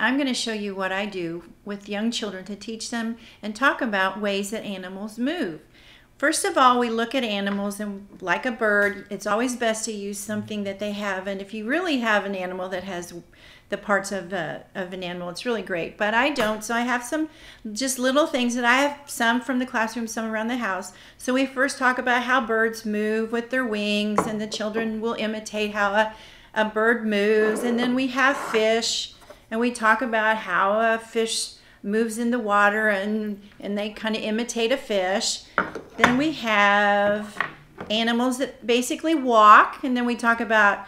I'm going to show you what I do with young children to teach them and talk about ways that animals move. First of all, we look at animals, and like a bird, it's always best to use something that they have. And if you really have an animal that has the parts of an animal, it's really great. But I don't, so I have some just little things that I have, some from the classroom, some around the house. So we first talk about how birds move with their wings, and the children will imitate how a bird moves. And then we have fish, and we talk about how a fish moves in the water, and they kind of imitate a fish. Then we have animals that basically walk, and then we talk about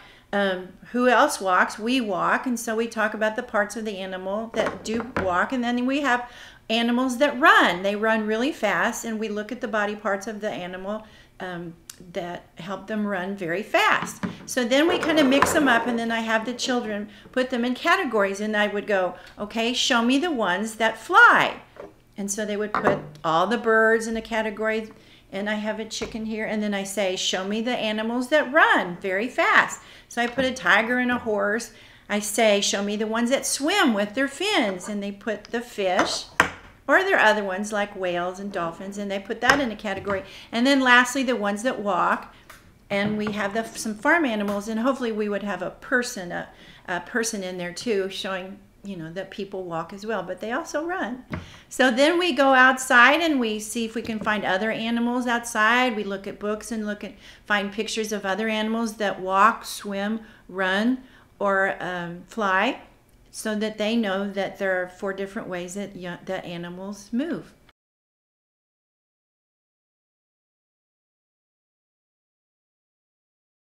who else walks. We walk, and so we talk about the parts of the animal that do walk. And then we have animals that run. They run really fast, and we look at the body parts of the animal that help them run very fast. So then we kind of mix them up, and then I have the children put them in categories, and I would go, okay, show me the ones that fly. And so they would put all the birds in a category, and I have a chicken here, and then I say, show me the animals that run very fast. So I put a tiger and a horse. I say, show me the ones that swim with their fins, and they put the fish. Or there are other ones like whales and dolphins, and they put that in a category. And then lastly, the ones that walk, and we have some farm animals, and hopefully we would have a person in there too, showing, you know, that people walk as well, but they also run. So then we go outside and we see if we can find other animals outside. We look at books and find pictures of other animals that walk, swim, run, or fly, so that they know that there are 4 different ways that animals move.